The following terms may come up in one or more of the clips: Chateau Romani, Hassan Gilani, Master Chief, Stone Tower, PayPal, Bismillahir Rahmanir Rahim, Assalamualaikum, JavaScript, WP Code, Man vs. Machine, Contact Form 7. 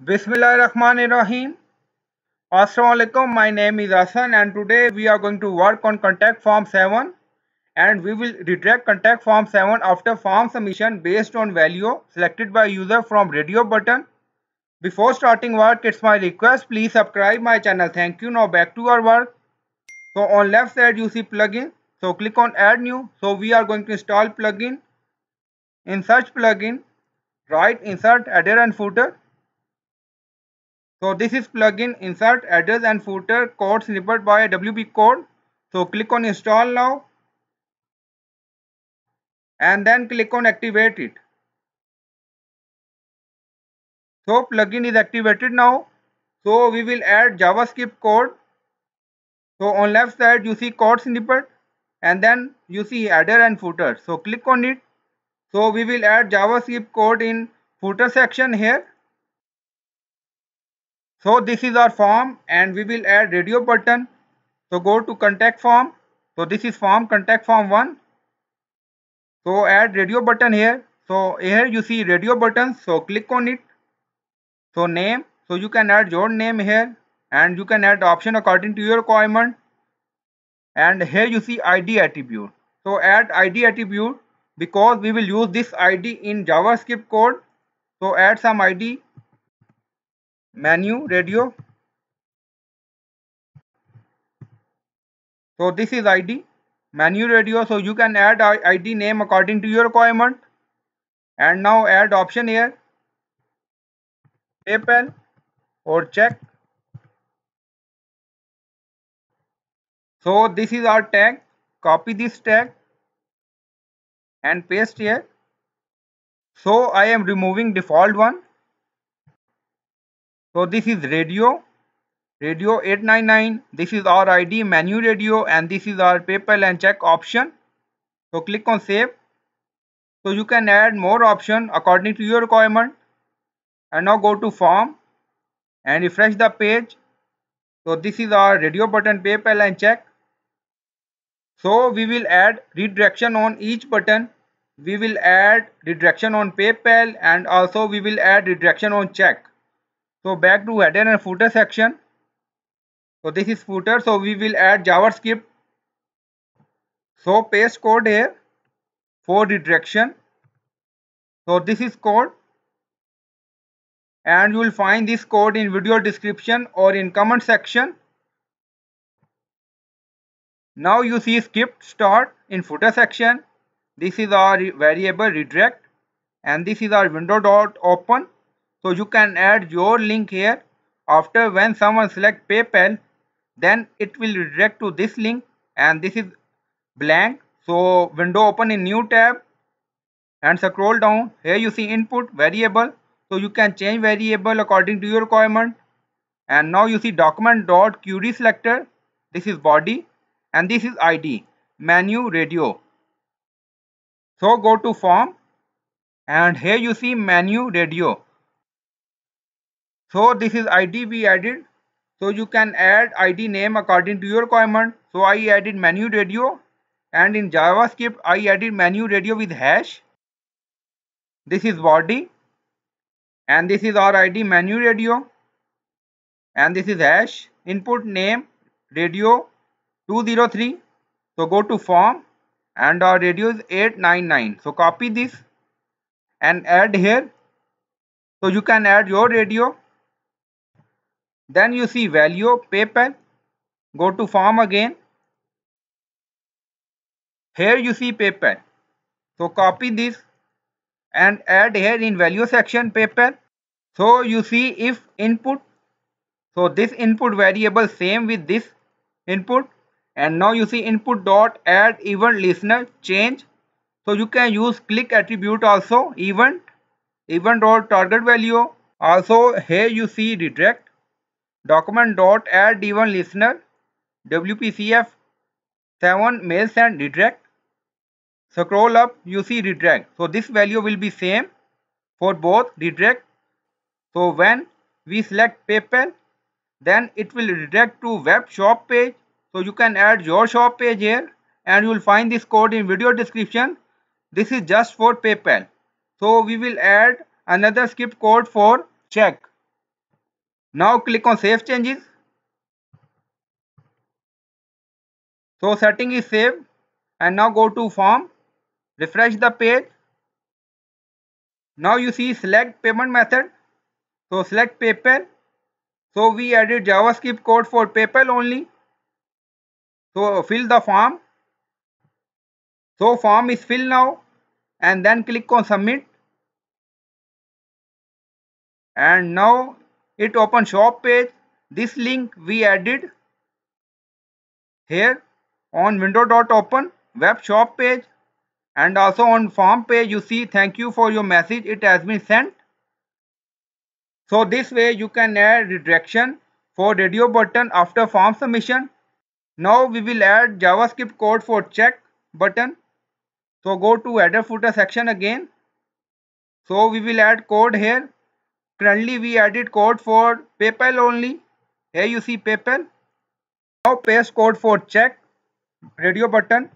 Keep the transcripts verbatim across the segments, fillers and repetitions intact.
Bismillahir Rahmanir Rahim. Assalamualaikum. My name is Hassan and today we are going to work on Contact Form seven and we will retract Contact Form seven after form submission based on value selected by user from radio button. Before starting work, it's my request, please subscribe my channel. Thank you. Now back to our work. So on left side you see plugin. So click on add new. So we are going to install plugin. In search plugin, write insert header and footer. So this is plugin insert headers and footer code snippet by W P Code. So click on install now and then click on activate it. So plugin is activated now. So we will add JavaScript code. So on left side you see code snippet and then you see header and footer. So click on it. So we will add JavaScript code in footer section here. So this is our form and we will add radio button. So go to contact form. So this is form contact form one. So add radio button here. So here you see radio button. So click on it. So name. So you can add your name here and you can add option according to your requirement. And here you see I D attribute. So add I D attribute because we will use this I D in JavaScript code. So add some I D. Menu radio. So this is I D menu radio. So you can add I D name according to your requirement. And now add option here PayPal or check. So this is our tag. Copy this tag and paste here. So I am removing default one. So this is radio, radio eight nine nine, this is our I D menu radio and this is our PayPal and check option. So click on save. So you can add more option according to your requirement. And now go to form and refresh the page. So this is our radio button, PayPal and check. So we will add redirection on each button. We will add redirection on PayPal and also we will add redirection on check. So back to header and footer section. So this is footer. So we will add JavaScript. So paste code here for redirection. So this is code. And you will find this code in video description or in comment section. Now you see script start in footer section. This is our variable redirect. And this is our window.open. So you can add your link here. After when someone selects PayPal, then it will redirect to this link and this is blank. So window open in new tab and scroll down. Here you see input variable. So you can change variable according to your requirement. And now you see document.query selector. This is body and this is I D menu radio. So go to form and here you see menu radio. So this is I D we added. So you can add I D name according to your requirement. So I added menu radio and in JavaScript I added menu radio with hash. This is body and this is our I D menu radio and this is hash input name radio two zero three. So go to form and our radio is eight nine nine. So copy this and add here. So you can add your radio. Then you see value PayPal. Go to form again. Here you see PayPal. So copy this and add here in value section PayPal. So you see if input. So this input variable same with this input. And now you see input dot add event listener change. So you can use click attribute also event. Event or target value. Also here you see redirect. Document dot add event listener W P C F seven mail send redirect. Scroll up you see redirect. So this value will be same for both redirect. So when we select PayPal, then it will redirect to web shop page. So you can add your shop page here and you will find this code in video description. This is just for PayPal. So we will add another script code for check. Now click on save changes. So setting is saved, and now go to form, refresh the page. Now you see select payment method. So select PayPal. So we added JavaScript code for PayPal only. So fill the form. So form is filled now, and then click on submit. And now it opens shop page. This link we added here on window dot open web shop page, and also on form page you see thank you for your message, it has been sent. So this way you can add redirection for radio button after form submission. Now we will add JavaScript code for check button. So go to header footer section again. So we will add code here. Currently we added code for PayPal only. Here you see PayPal. Now paste code for check radio button.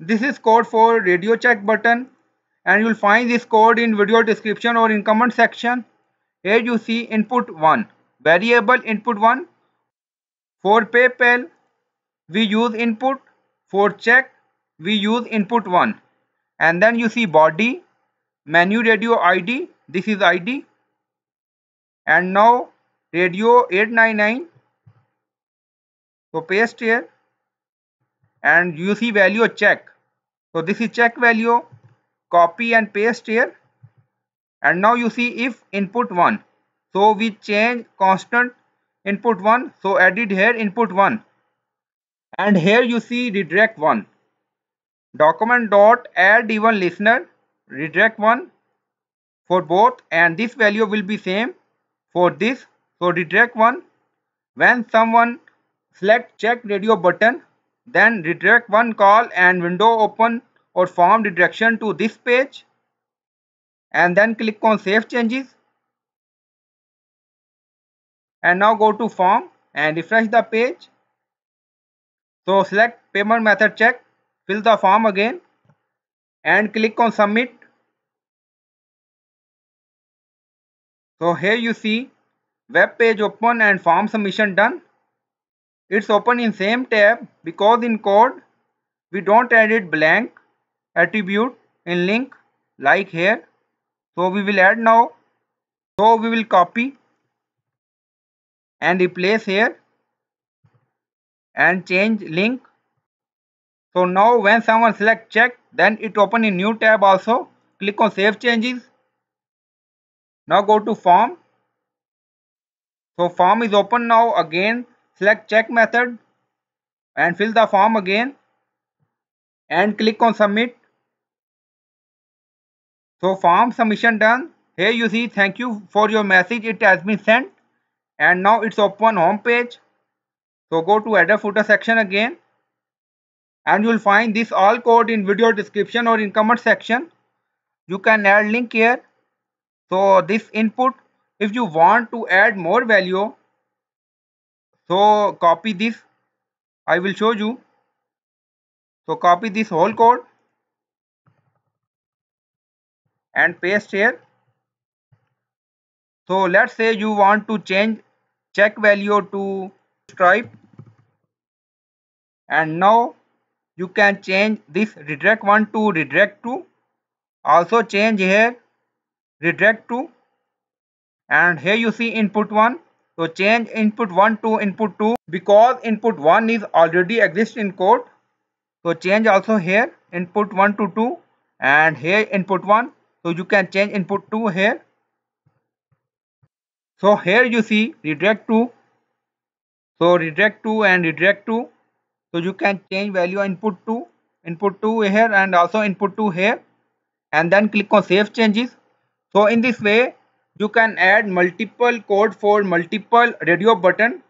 This is code for radio check button, and you will find this code in video description or in comment section. Here you see input one, variable input one. For PayPal we use input, for check we use input one, and then you see body, menu radio I D, this is I D, and now radio eight nine nine. So paste here, and you see value check. So this is check value, copy and paste here. And now you see if input one. So we change constant input one. So added here input one. And here you see redirect one. Document dot add even listener, redirect one for both, and this value will be same for this. So redirect one. When someone select check radio button, then redirect one call and window open or form redirection to this page, and then click on save changes, and now go to form and refresh the page. So select payment method check, fill the form again, and click on submit. So here you see web page open and form submission done. It's open in same tab because in code we don't add blank attribute in link like here. So we will add now. So we will copy and replace here and change link. So now when someone select check, then it open in new tab also. Click on save changes. Now go to form. So form is open now again. Select check method and fill the form again and click on submit. So form submission done. Here you see thank you for your message, it has been sent, and now it's open home page. So go to header footer section again, and you will find this all code in video description or in comment section. You can add link here. So this input, if you want to add more value, so copy this, I will show you. So copy this whole code and paste here. So let's say you want to change check value to stripe, and now you can change this redirect one to redirect two. Also change here redirect two, and here you see input one. So change input one to input two because input one is already exist in code. So change also here input one to two, and here input one. So you can change input two here. So here you see redirect two. So redirect two and redirect two. So you can change value input two. input two here and also input two here. And then click on save changes. So in this way you can add multiple code for multiple radio button.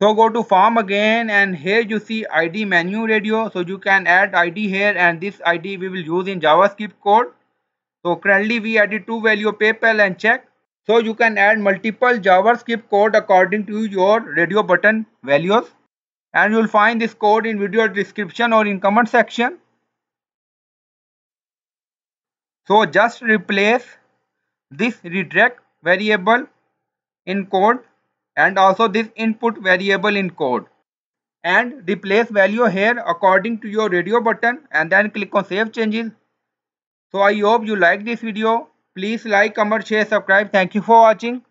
So go to form again, and here you see I D menu radio. So you can add I D here, and this I D we will use in JavaScript code. So currently we added two value, PayPal and check. So you can add multiple JavaScript code according to your radio button values, and you will find this code in video description or in comment section. So just replace this redirect variable in code and also this input variable in code, and replace value here according to your radio button, and then click on save changes. So I hope you like this video. Please like, comment, share, subscribe. Thank you for watching.